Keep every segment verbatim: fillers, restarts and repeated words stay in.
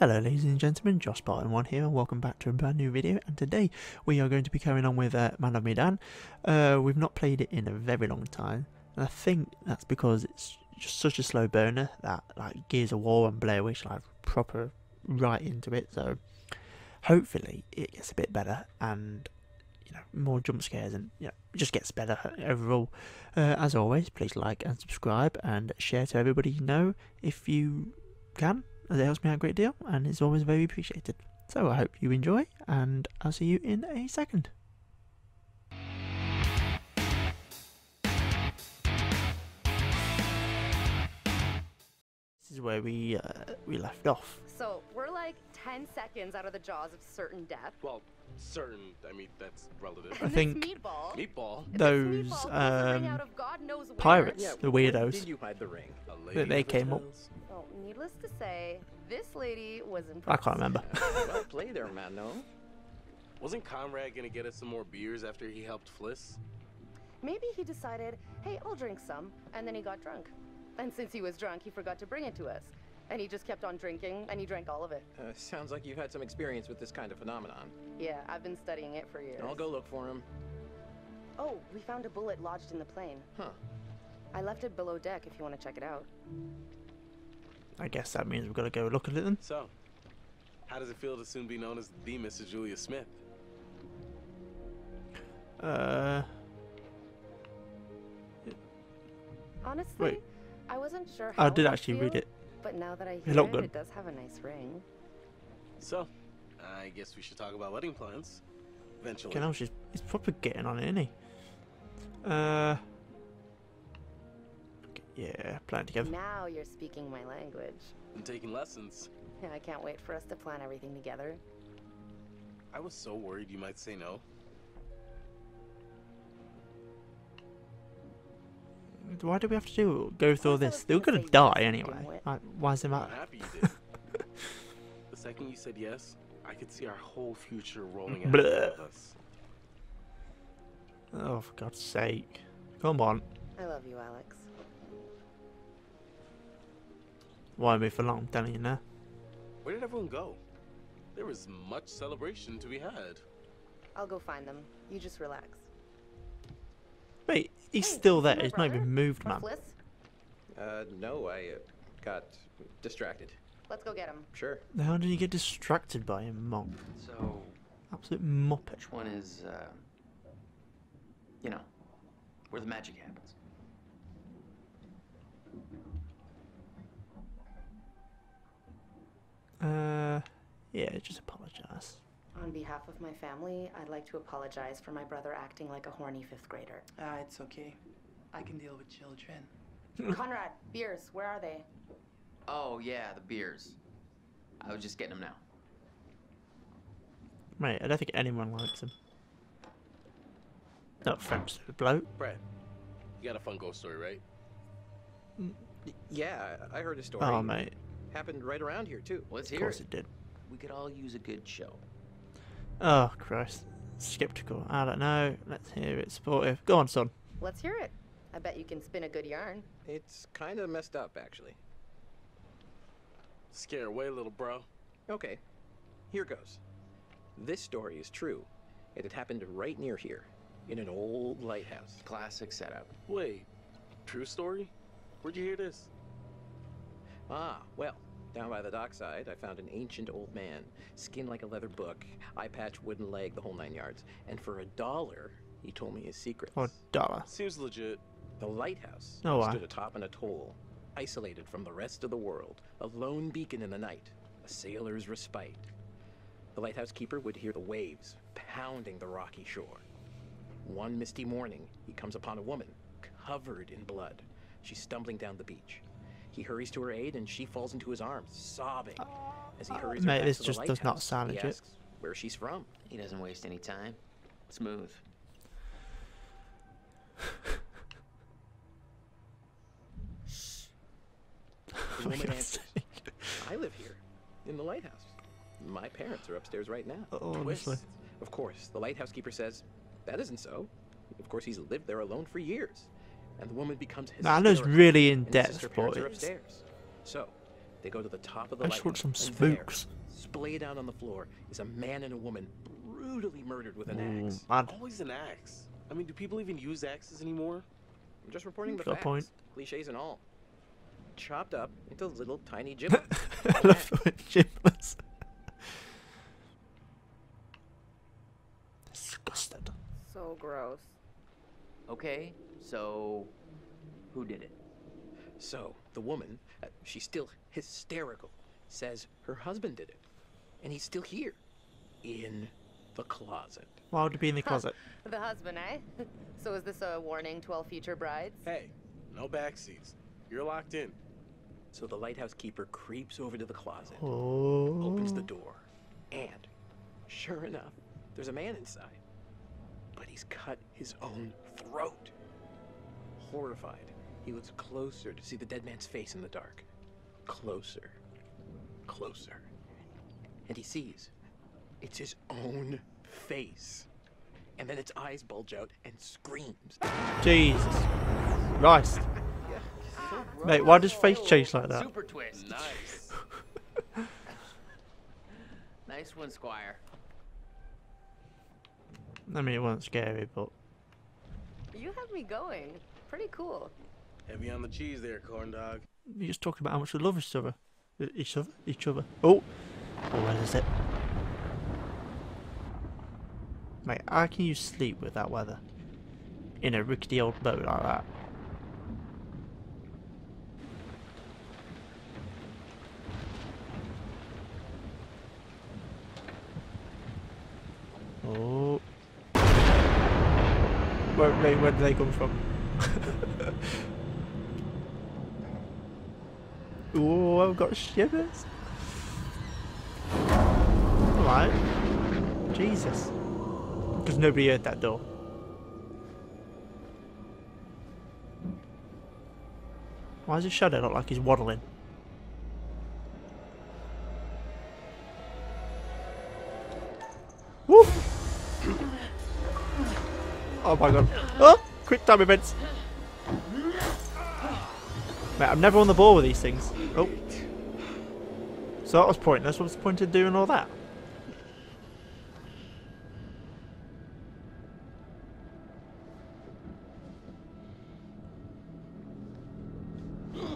Hello ladies and gentlemen, Josh Spartan one here and welcome back to a brand new video, and today we are going to be carrying on with uh, Man of Medan. Uh, we've not played it in a very long time, and I think that's because it's just such a slow burner that like Gears of War and Blair Witch like proper right into it, so hopefully it gets a bit better and you know more jump scares and you know, it just gets better overall. Uh, as always, please like and subscribe and share to everybody you know if you can. It helps me out a great deal and it's always very appreciated. So I hope you enjoy and I'll see you in a second. This is where we uh, we left off. So we're like ten seconds out of the jaws of certain death. Well, certain, I mean, that's relative. I think meatball, meatball, those meatball, um, out of God knows pirates, yeah, the weirdos, did you hide the ring? That they came up. Well, needless to say, this lady was impressed. I can't remember. Well played there, Manon. Wasn't Conrad gonna get us some more beers after he helped Fliss? Maybe he decided, hey, I'll drink some, and then he got drunk. And since he was drunk, he forgot to bring it to us. And he just kept on drinking, and he drank all of it. Uh, sounds like you've had some experience with this kind of phenomenon. Yeah, I've been studying it for years. I'll go look for him. Oh, we found a bullet lodged in the plane. Huh. I left it below deck if you want to check it out. I guess that means we've got to go look at it then. So, how does it feel to soon be known as the Missus Julia Smith? Uh... Honestly, Wait. I wasn't sure how I did actually feel, read it. But now that I hear it, it does have a nice ring. So, I guess we should talk about wedding plans. Eventually. Okay, now she's, he's probably getting on it, isn't he? Uh... Yeah, plan together. Now you're speaking my language. I'm taking lessons. Yeah, I can't wait for us to plan everything together. I was so worried you might say no. Why do we have to do go through all this? They're gonna die anyway. Like, why does it matter? I'm happy you did. The second you said yes, I could see our whole future rolling out of us. Oh, for God's sake! Come on. I love you, Alex. Why me for long, I'm telling you now. Where did everyone go? There was much celebration to be had. I'll go find them. You just relax. Wait, he's hey, still there. He's brother? Not even moved, man. Uh, no, I uh, got distracted. Let's go get him. Sure. How did you get distracted by a mop? So, absolute muppet. Which one is, uh, you know, where the magic happens? Uh, yeah, just apologize. On behalf of my family, I'd like to apologize for my brother acting like a horny fifth grader. Ah, uh, it's okay. I can deal with children. Conrad, beers, where are they? Oh, yeah, the beers. I was just getting them now. Mate, I don't think anyone likes them. Not French, the bloke. Brett, you got a fun ghost story, right? Mm. Yeah, I heard a story. Oh, mate. Happened right around here too. Let's hear it. Of course it did. We could all use a good show. Oh Christ, skeptical. I don't know. Let's hear it. Supportive. Go on, son. Let's hear it. I bet you can spin a good yarn. It's kind of messed up, actually. Scare away, little bro. Okay, here goes. This story is true. It had happened right near here, in an old lighthouse. Classic setup. Wait, true story? Where'd you hear this? Ah, well, down by the dockside, I found an ancient old man, skin like a leather book, eye patch, wooden leg, the whole nine yards. And for a dollar, he told me his secrets. Oh, dollar. Seems legit. The lighthouse oh, wow. stood atop an atoll, isolated from the rest of the world, a lone beacon in the night, a sailor's respite. The lighthouse keeper would hear the waves pounding the rocky shore. One misty morning, he comes upon a woman, covered in blood. She's stumbling down the beach. He hurries to her aid, and she falls into his arms, sobbing. As he hurries Mate, her this to just does not sound legit. He asks where she's from. He doesn't waste any time. Smooth. Shh. The woman answers, I live here, in the lighthouse. My parents are upstairs right now. Oh, honestly. Of course, the lighthouse keeper says, that isn't so. Of course, he's lived there alone for years. And the woman becomes his. Nah, I know it's really in depth, but it's... So, They go to the top of the I just want some spooks. There, splayed out on the floor, is a man and a woman brutally murdered with an Ooh, axe. Mad. Always an axe. I mean, do people even use axes anymore? I'm just reporting the facts, point. cliches and all. Chopped up into little tiny giblets. I love the giblets. Disgusted. So gross. Okay, so who did it? So the woman, uh, she's still hysterical, says her husband did it, and he's still here, in the closet. Why would it be in the closet? The husband, eh? So is this a warning to all future brides? Hey, no backseats. You're locked in. So the lighthouse keeper creeps over to the closet, oh. opens the door, and sure enough, there's a man inside, but he's cut his own throat. Horrified, he looks closer to see the dead man's face in the dark. Closer, closer, and he sees it's his own face. And then its eyes bulge out and screams. Jesus Christ. Mate, why does face change like that? Super twist. Nice. Nice one, Squire. I mean, it wasn't scary, but... You have me going. Pretty cool. Heavy on the cheese there, corn dog. You're just talking about how much we love each other. Each other? Each other. Oh! Oh, where is it? Mate, how can you sleep with that weather? In a rickety old boat like that. Oh. Where, where, where did they come from? Oh, I've got shivers. Alright. Jesus. Because nobody heard that door. Why does his shadow look like he's waddling? Woo! Oh my god. Oh! Quick time events! Mate, I'm never on the ball with these things. Oh. So that was pointless. What's the point of doing all that?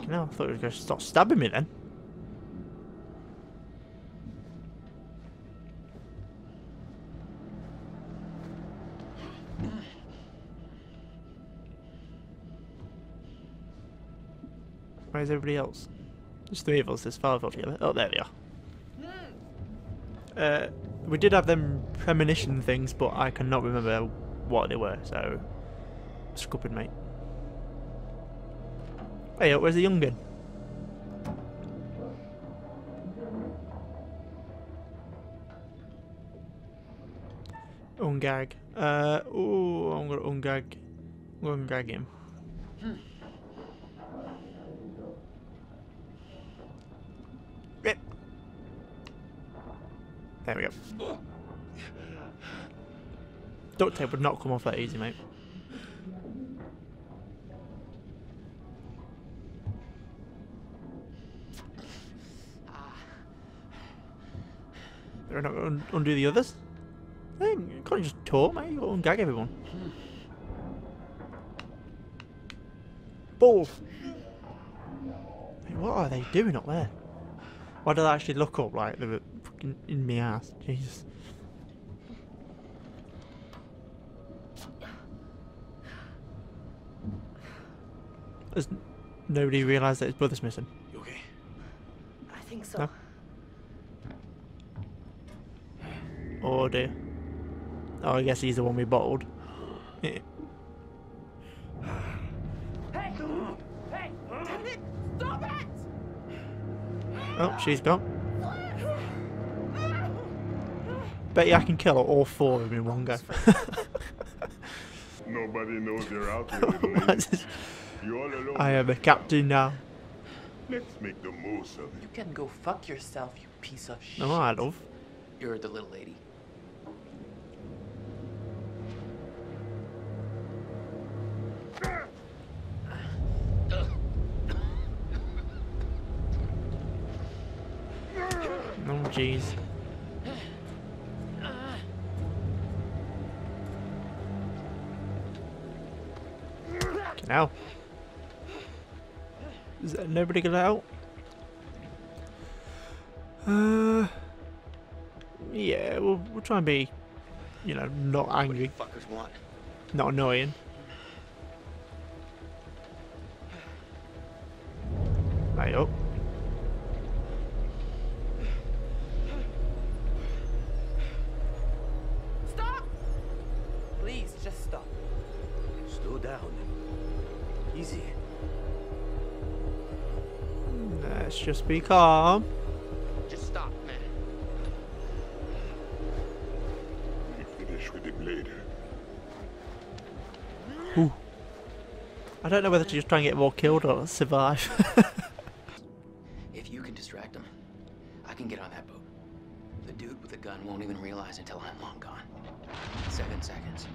No, I thought it was going to start stabbing me then. Where's everybody else? There's three of us, there's five altogether. Oh, there they are. Uh, we did have them premonition things, but I cannot remember what they were, so... Scuppin', mate. Hey, where's the young'un? Ungag. Uh, ooh, I'm gonna ungag. I'm gonna ungag him. Hmm. There we go. Duct tape would not come off that easy, mate. They're not going to undo the others. Hey, you can't just talk, mate. You've got to ungag everyone. Balls. Hey, what are they doing up there? Why did I actually look up like they were fucking in me ass? Jesus. Does nobody realise that his brother's missing? You okay? I think so. No? Oh dear. Oh, I guess he's the one we bottled. Hey! Hey! Damn it! Stop it! Oh, she's gone. Bet you I can kill all four of them in one go. Nobody knows you're out here. You're all alone. I am a captain now. Let's make the most of it. You can go fuck yourself, you piece of shit. No, I love. You're the little lady. jeez. Ow. Is that nobody gonna out? Uh, yeah, we'll, we'll try and be, you know, not angry. What do fuckers want? Not annoying. Right up. Stop! Please, just stop. Slow down. Easy. Let's just be calm. Just stop, man. We finish with him later. Ooh. I don't know whether to just try and get more killed or survive. If you can distract him, I can get on that boat. The dude with the gun won't even realize until I'm long gone. Seven seconds.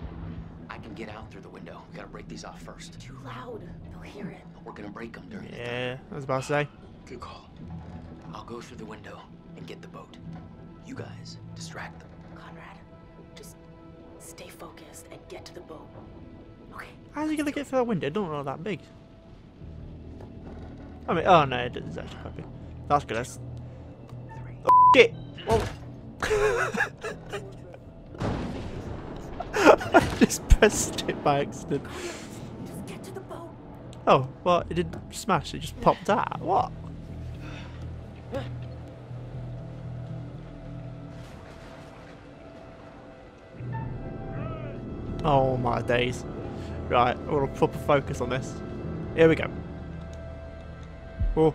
I can get out through the window. We gotta break these off first. Too loud. They'll hear it. We're gonna break them during the Yeah, time. I was about to say. Good call. I'll go through the window and get the boat. You guys, distract them. Conrad, just stay focused and get to the boat. Okay. How's he gonna get through that window? It don't look that big. I mean, oh no, it is actually quite big. That's good. That's... Three. Oh, shit! Whoa! I just pressed it by accident. Just get to the boat. Oh, well, it didn't smash, it just popped out. What? Oh my days. Right, I want to proper focus on this. Here we go. Oh.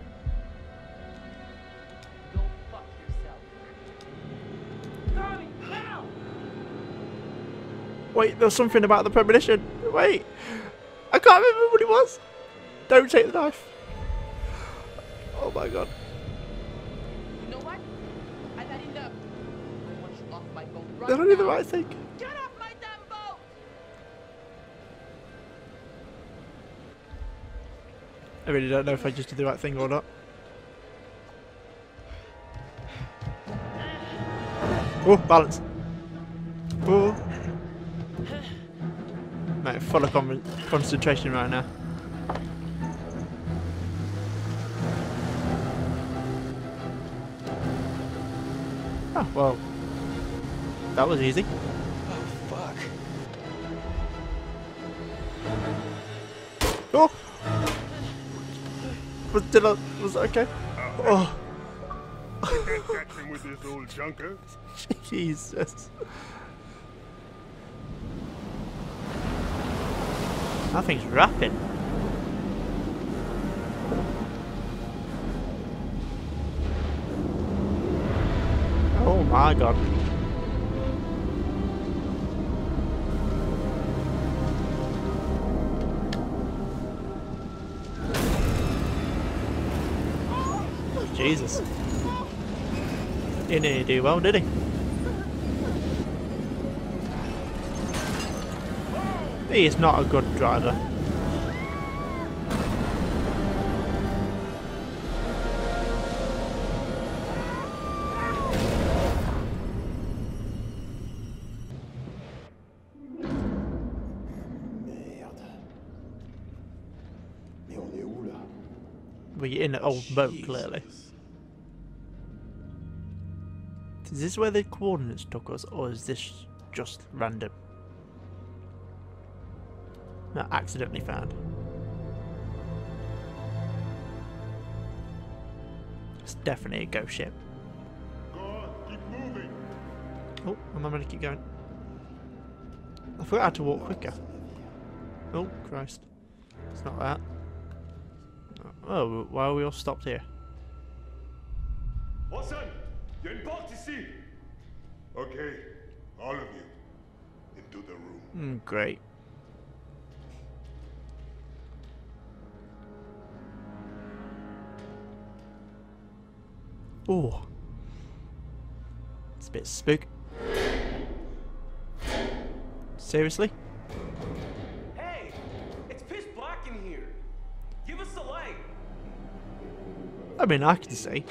Wait, there was something about the premonition. Wait, I can't remember what it was. Don't take the knife. Oh my god. You know what? I've had enough. I want you off my boat right now. They're not even the right thing. Get off my damn boat! I really don't know if I just did the right thing or not. Oh, balance. Oh. Mate, full of con concentration right now. Oh, well. That was easy. Oh, fuck. Oh! Was, did I, was that okay? Oh! Can't catch him with this old junker. Jesus. That thing's rapid. Oh my god. Oh, Jesus. He didn't do well, did he? He is not a good driver. We're in an old boat, clearly. Is this where the coordinates took us, or is this just random? Not accidentally found. It's definitely a ghost ship. Go on, keep moving. Oh, am I going to keep going? I forgot I had to walk quicker. Oh, Christ. It's not that. Oh, why are we all stopped here? Hassan, you're in port ici. Okay, all of you. Into the room. Mm, great. Ooh. It's a bit spook. Seriously? Hey, it's pitch black in here. Give us the light. I mean, I can see.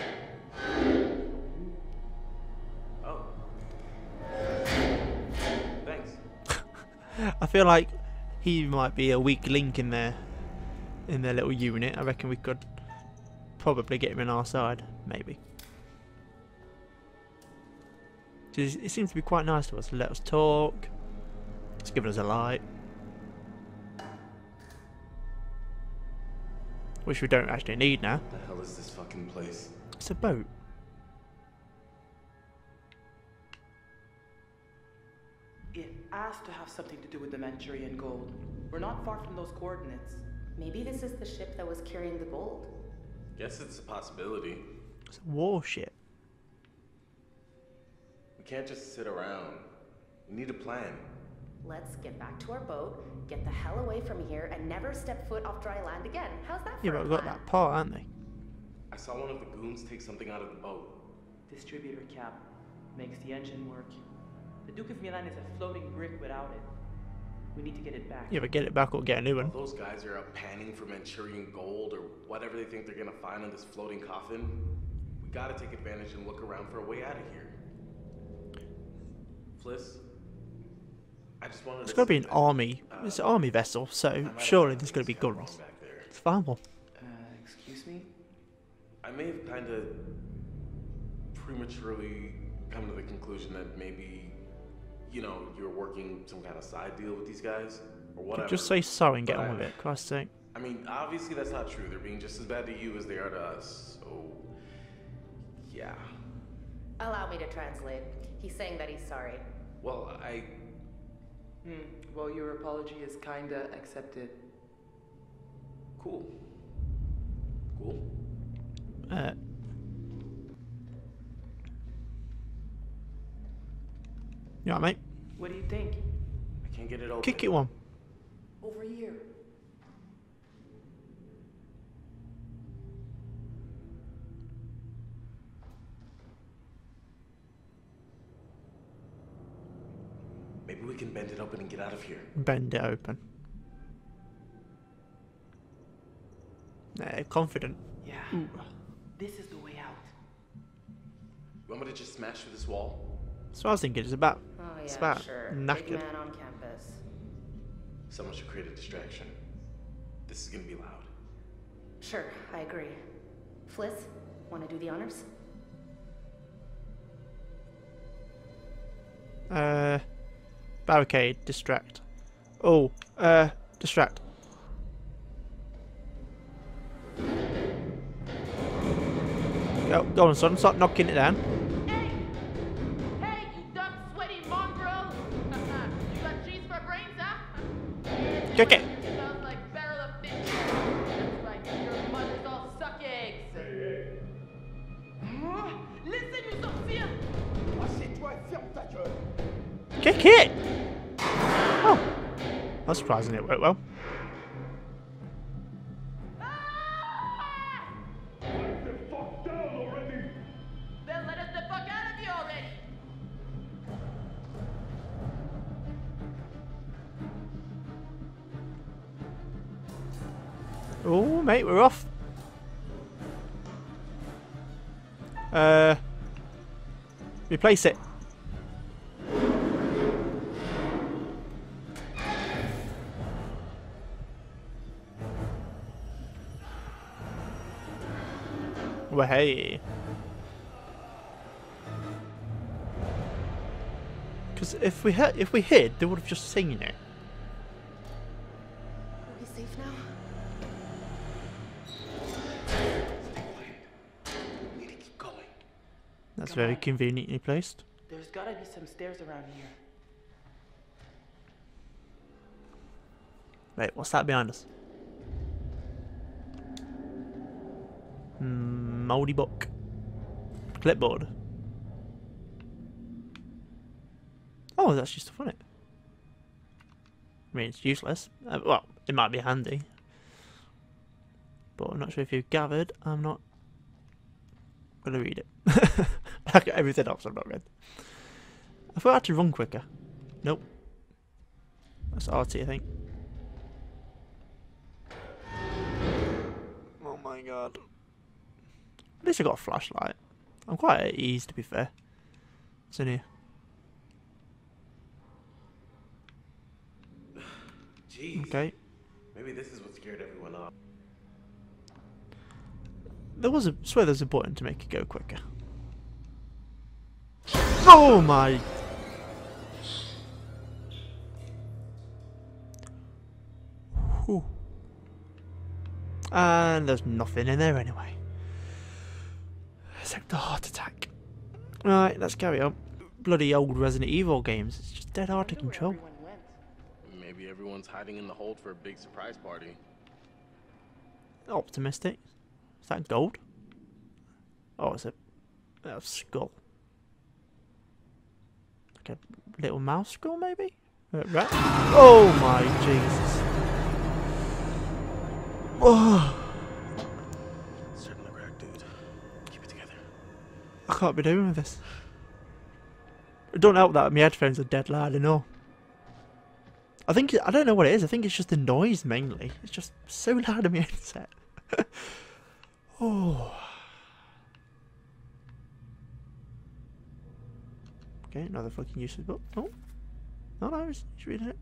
I feel like he might be a weak link in their in their little unit. I reckon we could probably get him on our side, maybe. It seems to be quite nice to us. Let us talk. It's giving us a light. Which we don't actually need now. What the hell is this fucking place? It's a boat. It asked to have something to do with the Manchurian gold. We're not far from those coordinates. Maybe this is the ship that was carrying the gold. Guess it's a possibility. It's a warship. We can't just sit around. We need a plan. Let's get back to our boat, get the hell away from here, and never step foot off dry land again. How's that for a plan? Yeah, but we've got that paw, aren't they? I saw one of the goons take something out of the boat. Distributor cap. Makes the engine work. The Duke of Milan is a floating brick without it. We need to get it back. Yeah, but get it back or get a new one. All those guys are out panning for Manchurian gold or whatever they think they're going to find on this floating coffin. We got to take advantage and look around for a way out of here. Fliss? I just wanted it's got to be an army. Uh, it's an army vessel, so surely there's going to be guns. It's fine one. Uh, excuse me? I may have kind of prematurely come to the conclusion that maybe, you know, you're working some kind of side deal with these guys or whatever. Just say so and get but on with it, Christ's sake. I mean, obviously that's not true. They're being just as bad to you as they are to us, so yeah. Allow me to translate. He's saying that he's sorry. Well, I... Hmm. Well, your apology is kinda accepted. Cool. Cool. Uh. You alright, mate? What do you think? I can't get it open. Kick it one. Over here. Maybe we can bend it open and get out of here. Bend it open. Uh, confident. Yeah. Ooh. This is the way out. You want me to just smash through this wall? So I was thinking it's about, oh, yeah, it's about sure. Knackered. Big man on campus. Someone should create a distraction. This is gonna be loud. Sure, I agree. Fliss, wanna do the honors? Uh Barricade, distract. Oh, uh, distract. Go, go on, son. Start knocking it down. Hey, hey, you dumb, sweaty mongrel! You got cheese for brains, huh? Kick it. Sounds like a barrel of fish. That's right. Your mother's all suck eggs. Huh? Listen, you don't see it. Kick it. That's surprising it worked well. Ah! Let the fuck down already! Then let us the fuck out of you already! Oh, mate, we're off. Uh, replace it. Well, hey, because if we had, if we hid, they would have just seen it. Are we safe now? We need to keep going. That's very conveniently placed. There's got to be some stairs around here. Wait, what's that behind us? Hmm. Moldy book. Clipboard. Oh, that's just on it. I mean, it's useless. Uh, well, it might be handy. But I'm not sure if you've gathered. I'm not going to read it. I got everything else I've not read. I thought I had to run quicker. Nope. That's R T, I think. Oh my god. At least I got a flashlight. I'm quite at ease, to be fair. What's in here? Jeez. Okay. Maybe this is what scared everyone off. There was a, I swear there's a button to make it go quicker. Oh my. Whew. And there's nothing in there anyway. Except a heart attack. Right, let's carry on. Bloody old Resident Evil games. It's just dead hard to control. Maybe everyone's hiding in the hold for a big surprise party. Optimistic. Is that gold? Oh, it's a, a skull. Like a little mouse skull, maybe? Uh, right? Oh my Jesus. Oh. Certainly rare, dude. Keep it together. I can't be doing with this. It don't help that my headphones are dead loud and all. I think, I don't know what it is, I think it's just the noise mainly. It's just so loud in my headset. Oh. Okay, another fucking useless book. Oh. No, no, it's reading it.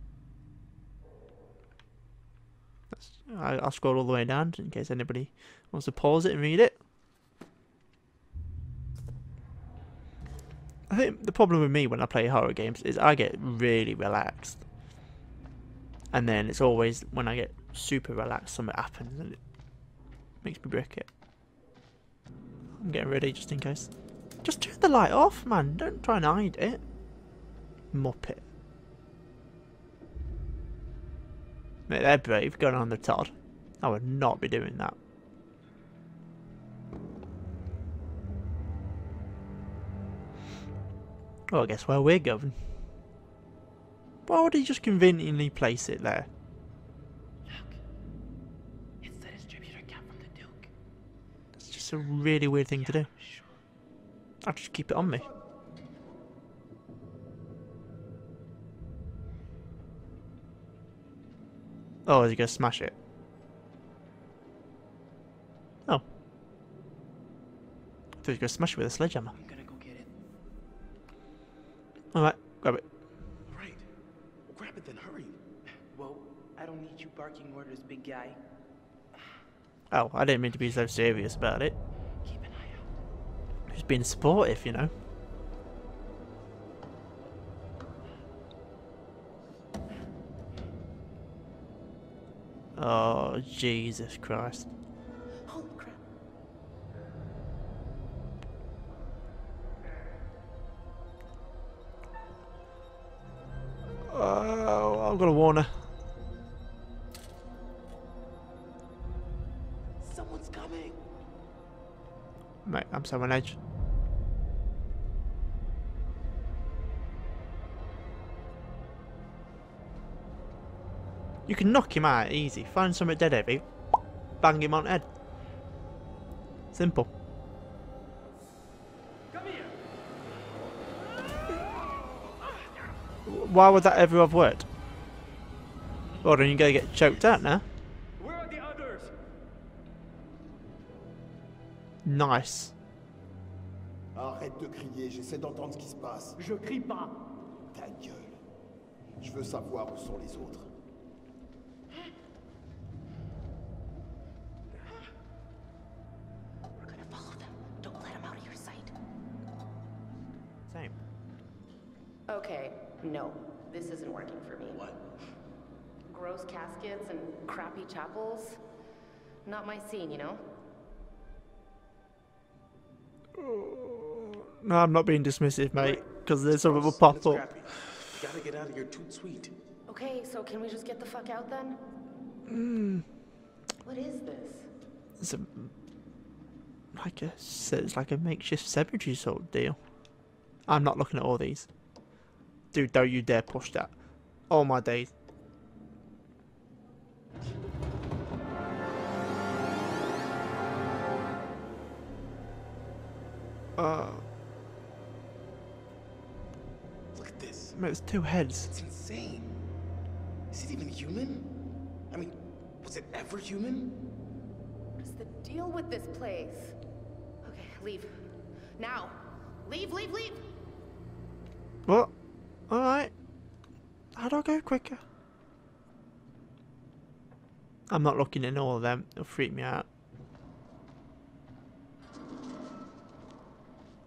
That's, I, I'll scroll all the way down in case anybody wants to pause it and read it. I think the problem with me when I play horror games is I get really relaxed. And then it's always when I get super relaxed something happens and it makes me brick it. I'm getting ready just in case. Just turn the light off, man. Don't try and hide it. Muppet. Mate, they're brave going on the Todd. I would not be doing that. Well, I guess where we're going. Why would he just conveniently place it there? Look, it's the distributor cap from the Duke. That's just a really weird thing yeah, to do. Sure. I'll just keep it on me. Oh, is he gonna smash it? Oh. I thought he was gonna smash it with a sledgehammer. I'm gonna go get it. Alright, grab it. Right. Grab it then, hurry. Well, I don't need you barking orders, big guy. Oh, I didn't mean to be so serious about it. Keep an eye out. He's being supportive, you know. Oh, Jesus Christ. Holy crap. Oh, I've got to warn her. Someone's coming. Mate, I'm so on edge. You can knock him out easy. Find something dead heavy, bang him on the head. Simple. Come here. Why would that ever have worked? Well, then you're gonna get choked out now. Where are the others? Nice. Arrête de crier. J'essaie d'entendre ce qui se passe. Je crie pas. Ta gueule. Je veux savoir où sont les autres. Okay, no, this isn't working for me. What? Gross caskets and crappy chapels? Not my scene, you know? Oh, no, I'm not being dismissive, mate, because there's something will pop up. Crappy. You gotta get out of here too sweet. Okay, so can we just get the fuck out then? Mm. What is this? It's a, like a, it's like a makeshift cemetery sort of deal. I'm not looking at all these. Dude, don't you dare push that. Oh my days. Uh. Look at this. Man, it's two heads. It's insane. Is it even human? I mean, was it ever human? What is the deal with this place? Okay, leave. Now. Leave, leave, leave! What? Alright. How do I go quicker? I'm not looking in all of them. It'll freak me out.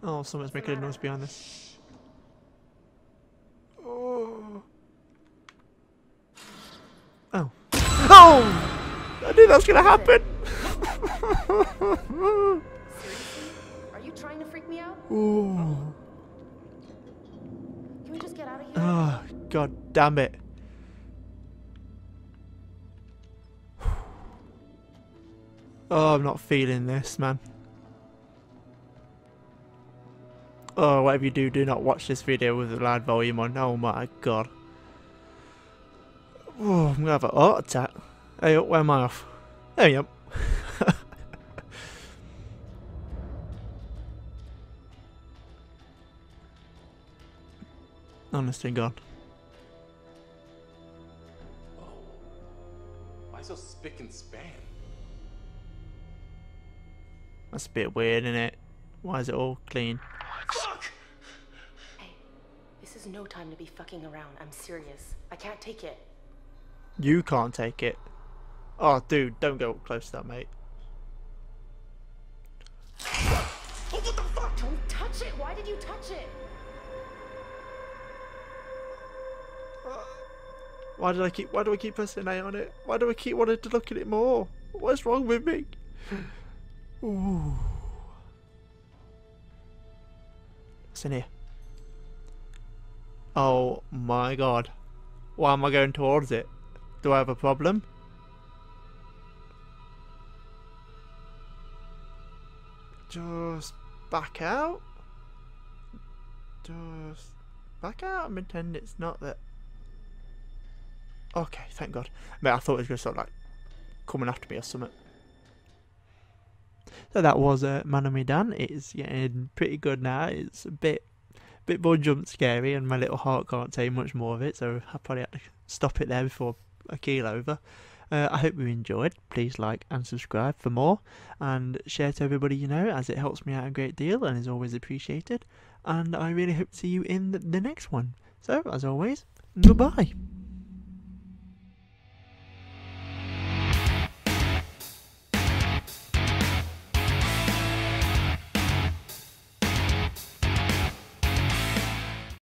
Oh, someone's making a noise behind us. Oh. Oh. Oh! I knew that was gonna happen! Are you trying to freak me out? Ooh. Can we just get out of here? Oh, god damn it. Oh, I'm not feeling this, man. Oh, whatever you do, do not watch this video with the loud volume on. Oh my god. Oh, I'm gonna have a heart attack. Hey, where am I off? There you go. Honestly, God. Oh. Why so spick and span? That's a bit weird, isn't it? Why is it all clean? Fuck! Hey, this is no time to be fucking around. I'm serious. I can't take it. You can't take it. Oh, dude, don't go up close to that, mate. Oh, what the fuck? Don't touch it. Why did you touch it? Uh, why did I keep? Why do I keep pressing A on it? Why do I keep wanting to look at it more? What's wrong with me? Ooh. What's in here? Oh my god. Why am I going towards it? Do I have a problem? Just back out? Just back out and pretend it's not there. Okay, thank god. Mate, I thought it was going to start like coming after me or something. So that was uh, Man of Medan. It's getting pretty good now. It's a bit bit more jump scary and my little heart can't take much more of it, so I probably had to stop it there before I keel over. Uh, I hope you enjoyed. Please like and subscribe for more and share to everybody you know, as it helps me out a great deal and is always appreciated. And I really hope to see you in the next one. So, as always, goodbye.